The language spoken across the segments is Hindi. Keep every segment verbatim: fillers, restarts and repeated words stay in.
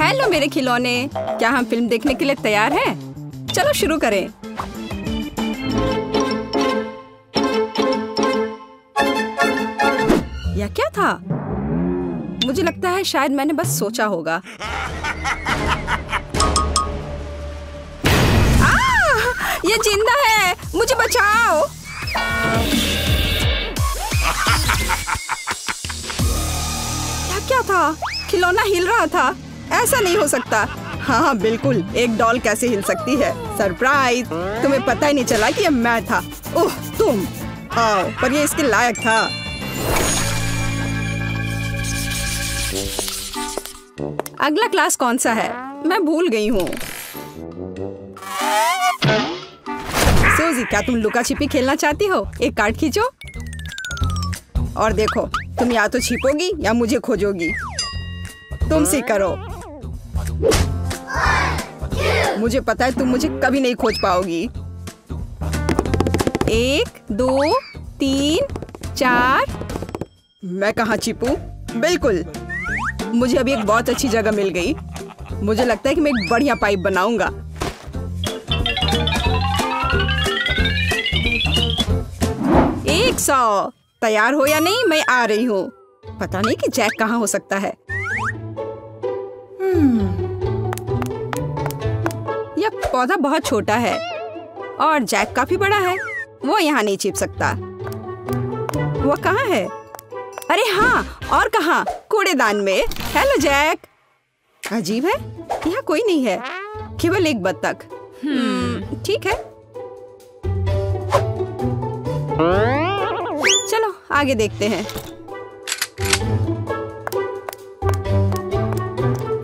हेलो मेरे खिलौने, क्या हम फिल्म देखने के लिए तैयार हैं? चलो शुरू करें। यह क्या था? मुझे लगता है शायद मैंने बस सोचा होगा। आ, ये जिंदा है, मुझे बचाओ। क्या था? खिलौना हिल रहा था। ऐसा नहीं हो सकता। हाँ हाँ बिल्कुल, एक डॉल कैसे हिल सकती है? सरप्राइज, तुम्हें पता ही नहीं चला कि ये मैं था। ओह तुम आओ, पर ये इसके लायक था। अगला क्लास कौन सा है? मैं भूल गई हूँ। सूजी, क्या तुम लुका छिपी खेलना चाहती हो? एक कार्ड खींचो और देखो, तुम या तो छिपोगी या मुझे खोजोगी। तुम सी करो। मुझे पता है तुम मुझे कभी नहीं खोज पाओगी। एक, दो, तीन, चार। मैं कहाँ छिपूं? बिल्कुल, मुझे अभी एक बहुत अच्छी जगह मिल गई। मुझे लगता है कि मैं एक बढ़िया पाइप बनाऊंगा। एक सौ। तैयार हो या नहीं? मैं आ रही हूँ। पता नहीं कि जैक कहाँ हो सकता है। यह पौधा बहुत छोटा है और जैक काफी बड़ा है। वो यहाँ नहीं छिप सकता। वो कहाँ है? अरे हाँ, और कहाँ? कूड़ेदान में। Hello Jack. अजीब है, यहाँ कोई नहीं है, केवल एक बत्तख। हम्म, ठीक है, चलो आगे देखते हैं।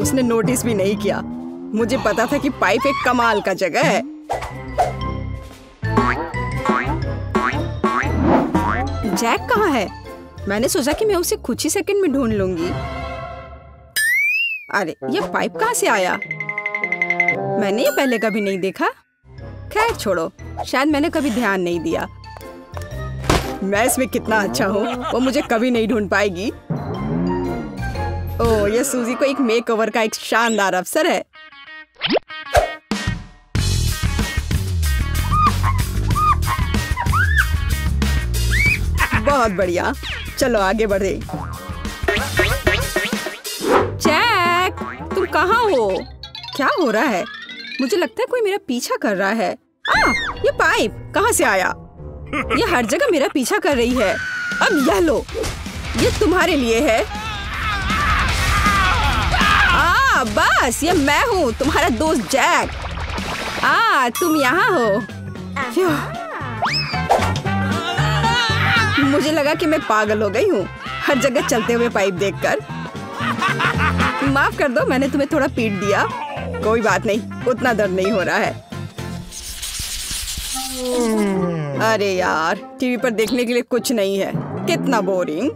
उसने नोटिस भी नहीं किया। मुझे पता था कि पाइप एक कमाल का जगह है। जैक कहाँ है? मैंने सोचा कि मैं उसे कुछ ही सेकंड में ढूंढ लूंगी। अरे ये पाइप कहाँ से आया? मैंने ये पहले कभी नहीं देखा। खैर छोड़ो, शायद मैंने कभी ध्यान नहीं दिया। मैं इसमें कितना अच्छा हूँ, वो मुझे कभी नहीं ढूंढ पाएगी। ओह, ये सूजी को एक मेकओवर का एक शानदार अवसर है। बहुत बढ़िया, चलो आगे बढ़े। जैक, तुम कहाँ हो? क्या हो रहा है? मुझे लगता है कोई मेरा पीछा कर रहा है। आ, ये पाइप कहाँ से आया? ये हर जगह मेरा पीछा कर रही है। अब यह लो, ये तुम्हारे लिए है। आ, बस ये मैं हूँ, तुम्हारा दोस्त जैक। आ, तुम यहाँ हो? मुझे लगा कि मैं पागल हो गई हूँ, हर जगह चलते हुए पाइप देखकर। माफ कर दो, मैंने तुम्हें थोड़ा पीट दिया। कोई बात नहीं, उतना दर्द नहीं हो रहा है। अरे यार, टीवी पर देखने के लिए कुछ नहीं है, कितना बोरिंग।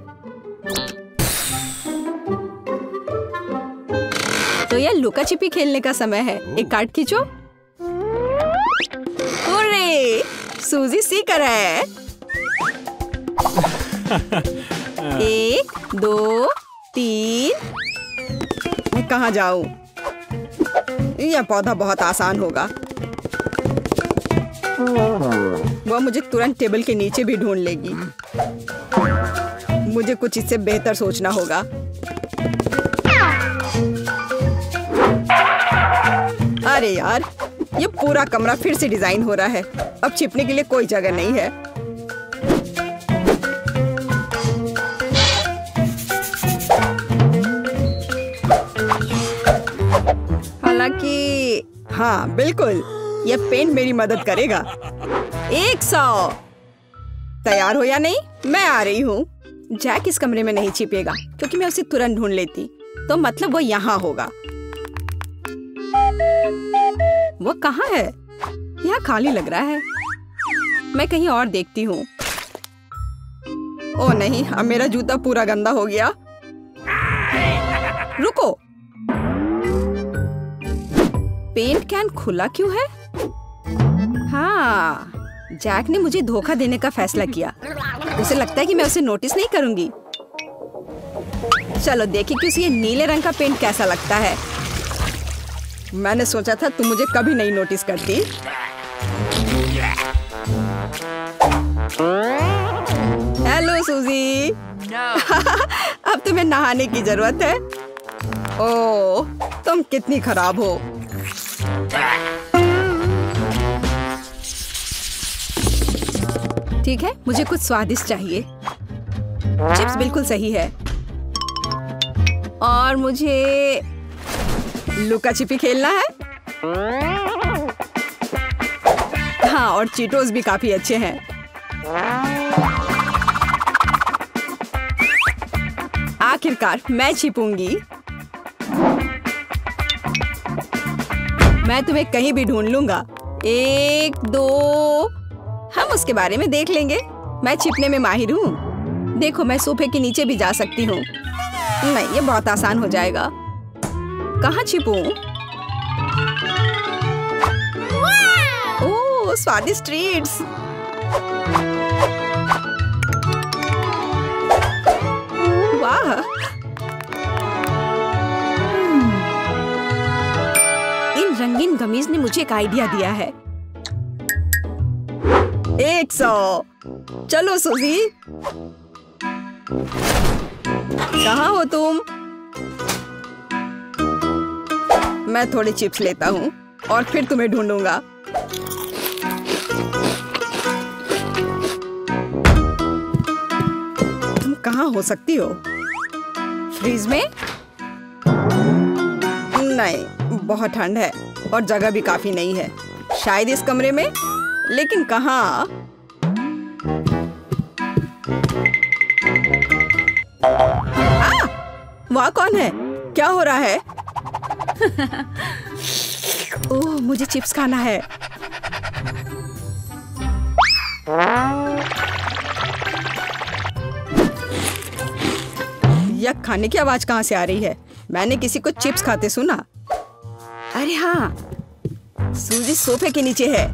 तो यह लुका छिपी खेलने का समय है। एक कार्ड खींचो। अरे सूजी सीकर है। एक, दो, तीन। मैं कहाँ जाऊँ? यह पौधा बहुत आसान होगा। वह मुझे तुरंत टेबल के नीचे भी ढूंढ लेगी। मुझे कुछ इससे बेहतर सोचना होगा। अरे यार, ये पूरा कमरा फिर से डिजाइन हो रहा है। अब छिपने के लिए कोई जगह नहीं है। हालांकि हाँ बिल्कुल, ये पेंट मेरी मदद करेगा। एक सौ। तैयार हो या नहीं? मैं आ रही हूँ। जैक इस कमरे में नहीं छिपेगा क्योंकि मैं उसे तुरंत ढूंढ लेती। तो मतलब वो यहाँ होगा। वो कहाँ है? यहाँ खाली लग रहा है। मैं कहीं और देखती हूँ। ओ नहीं, अब मेरा जूता पूरा गंदा हो गया। रुको, पेंट कैन खुला क्यों है? हाँ, जैक ने मुझे धोखा देने का फैसला किया। उसे लगता है कि मैं उसे नोटिस नहीं करूंगी। चलो देखिए कि उसे नीले रंग का पेंट कैसा लगता है। मैंने सोचा था तुम मुझे कभी नहीं नोटिस करती। हेलो सूजी। अब तुम्हें नहाने की जरूरत है। ओह, तुम कितनी खराब हो। ठीक है, मुझे कुछ स्वादिष्ट चाहिए। चिप्स बिल्कुल सही है। और मुझे लुका छिपी खेलना है। हाँ, और चीटोस भी काफी अच्छे हैं। आखिरकार मैं छिपूंगी। मैं तुम्हें कहीं भी ढूंढ लूंगा। एक दो, हम उसके बारे में देख लेंगे। मैं छिपने में माहिर हूँ। देखो, मैं सोफे के नीचे भी जा सकती हूँ। नहीं, ये बहुत आसान हो जाएगा। कहाँ छिपूं? ओह, स्वादिष्ट ट्रीट्स। वाह, इन रंगीन गमीज ने मुझे एक आइडिया दिया है। एक सौ। चलो सूजी, कहाँ हो तुम? मैं थोड़े चिप्स लेता हूँ और फिर तुम्हें ढूंढूंगा। तुम कहाँ हो सकती हो? फ्रीज में? नहीं, बहुत ठंड है और जगह भी काफी नहीं है। शायद इस कमरे में, लेकिन कहाँ? वहाँ कौन है? क्या हो रहा है? ओह, मुझे चिप्स खाना है। यह खाने की आवाज कहाँ से आ रही है? मैंने किसी को चिप्स खाते सुना। अरे हाँ, सूजी सोफे के नीचे है।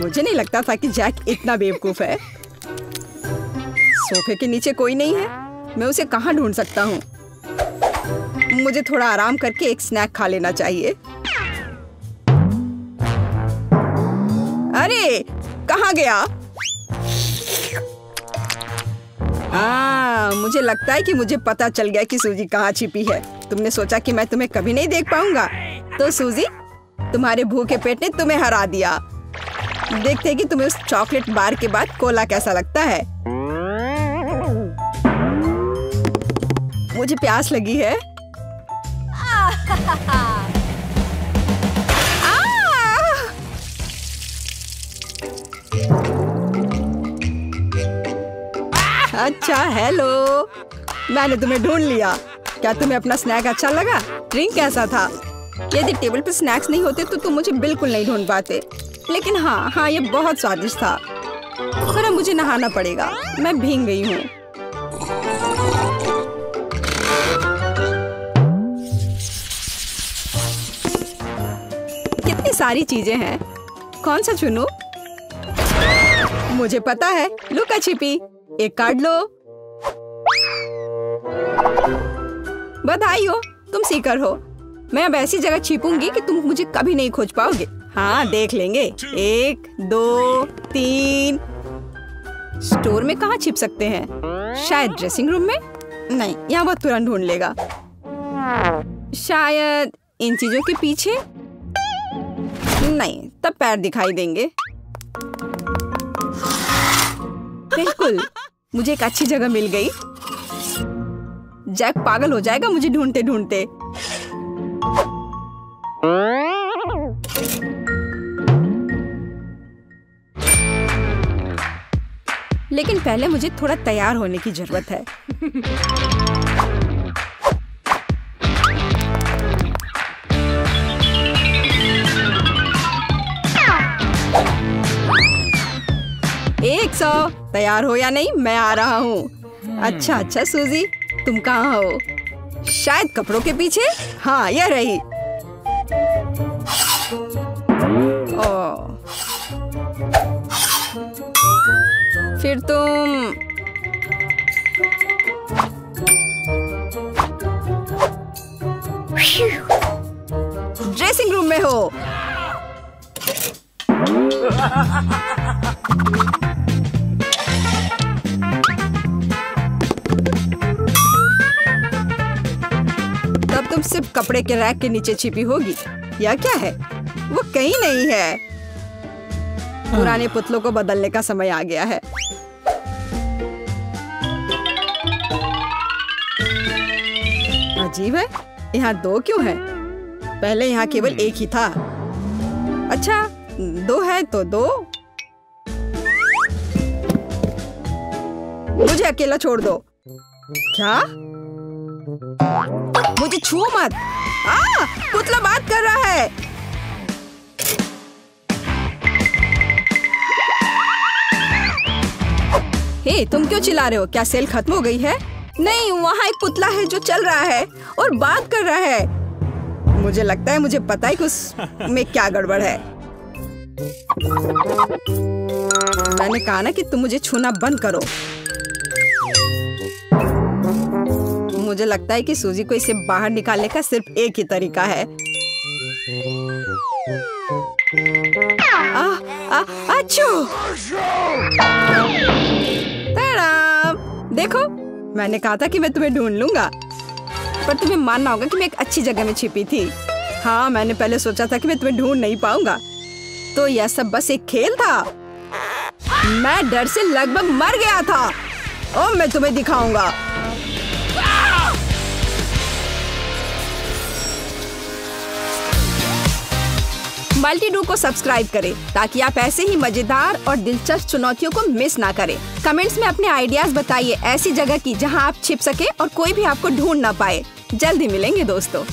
मुझे नहीं लगता था कि जैक इतना बेवकूफ है। सोफे के नीचे कोई नहीं है। मैं उसे कहाँ ढूंढ सकता हूँ? मुझे थोड़ा आराम करके एक स्नैक खा लेना चाहिए। अरे, कहाँ गया? आ, मुझे लगता है कि मुझे पता चल गया कि सूजी कहाँ छिपी है। तुमने सोचा कि मैं तुम्हें कभी नहीं देख पाऊंगा, तो सूजी, तुम्हारे भूखे पेट ने तुम्हें हरा दिया। देखते हैं कि तुम्हें उस चॉकलेट बार के बाद कोला कैसा लगता है। मुझे प्यास लगी है। अच्छा, हेलो, मैंने तुम्हें ढूंढ लिया। क्या तुम्हें अपना स्नैक अच्छा लगा? ड्रिंक कैसा था? यदि टेबल पर स्नैक्स नहीं होते तो तुम मुझे बिल्कुल नहीं ढूंढ पाते। लेकिन हाँ हाँ ये बहुत स्वादिष्ट था। पर अब मुझे नहाना पड़ेगा। मैं भीग गई हूँ। कितनी सारी चीजें हैं। कौन सा चुनो? मुझे पता है, लुका छिपी। एक कार्ड लो। बधाई हो, तुम सीकर हो। मैं अब ऐसी जगह छिपूंगी कि तुम मुझे कभी नहीं खोज पाओगे। हाँ, देख लेंगे। एक, दो, तीन। स्टोर में कहाँ छिप सकते हैं? शायद ड्रेसिंग रूम में? नहीं, यहाँ वह तुरंत ढूंढ लेगा। शायद इन चीजों के पीछे? नहीं, तब पैर दिखाई देंगे। बिल्कुल, मुझे एक अच्छी जगह मिल गई। जैक पागल हो जाएगा मुझे ढूंढते ढूंढते। लेकिन पहले मुझे थोड़ा तैयार होने की जरूरत है। एक सौ, तैयार हो या नहीं? मैं आ रहा हूँ। अच्छा अच्छा सूजी, तुम कहाँ हो? शायद कपड़ों के पीछे। हाँ, यह रही। ओ, फिर तुम ड्रेसिंग रूम में हो। तब तुम सिर्फ कपड़े के रैक के नीचे छिपी होगी। या क्या है, वो कहीं नहीं है। पुराने पुतलों को बदलने का समय आ गया है। अजीब है, यहाँ दो क्यों है? पहले यहाँ केवल एक ही था। अच्छा, दो है तो दो। मुझे अकेला छोड़ दो। क्या? मुझे छू मत। आ, पुतला बात कर रहा है। हे, तुम क्यों चिल्ला रहे हो? क्या सेल खत्म हो गई है? नहीं, वहाँ एक पुतला है जो चल रहा है और बात कर रहा है। मुझे लगता है मुझे पता है कि उसमें क्या गड़बड़ है। मैंने कहा ना कि तुम मुझे छूना बंद करो। मुझे लगता है कि सूजी को इसे बाहर निकालने का सिर्फ एक ही तरीका है। आ, आ, अच्छो। देखो, मैंने कहा था कि मैं तुम्हें ढूंढ लूंगा, पर तुम्हें मानना होगा कि मैं एक अच्छी जगह में छिपी थी। हाँ, मैंने पहले सोचा था कि मैं तुम्हें ढूंढ नहीं पाऊंगा, तो यह सब बस एक खेल था। मैं डर से लगभग मर गया था। और मैं तुम्हें दिखाऊंगा। मल्टी डू को सब्सक्राइब करें ताकि आप ऐसे ही मजेदार और दिलचस्प चुनौतियों को मिस ना करें। कमेंट्स में अपने आइडियाज बताइए ऐसी जगह की जहां आप छिप सके और कोई भी आपको ढूंढ ना पाए। जल्दी मिलेंगे दोस्तों।